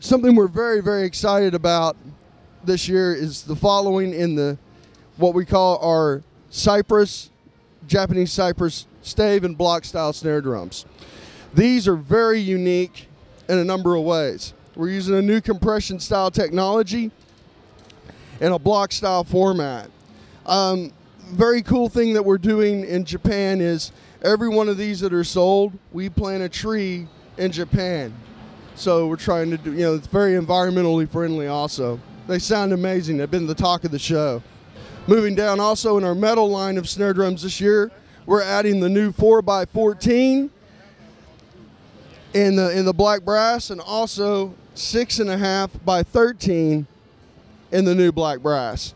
Something we're very, very excited about this year is the following in the what we call our cypress, Japanese cypress stave and block style snare drums. These are very unique in a number of ways. We're using a new compression style technology in a block style format. Very cool thing that we're doing in Japan is every one of these that are sold, we plant a tree in Japan. So we're trying to do, you know, it's very environmentally friendly also. They sound amazing. They've been the talk of the show. Moving down also in our metal line of snare drums this year, we're adding the new 4x14 in the black brass, and also 6.5 by 13 in the new black brass.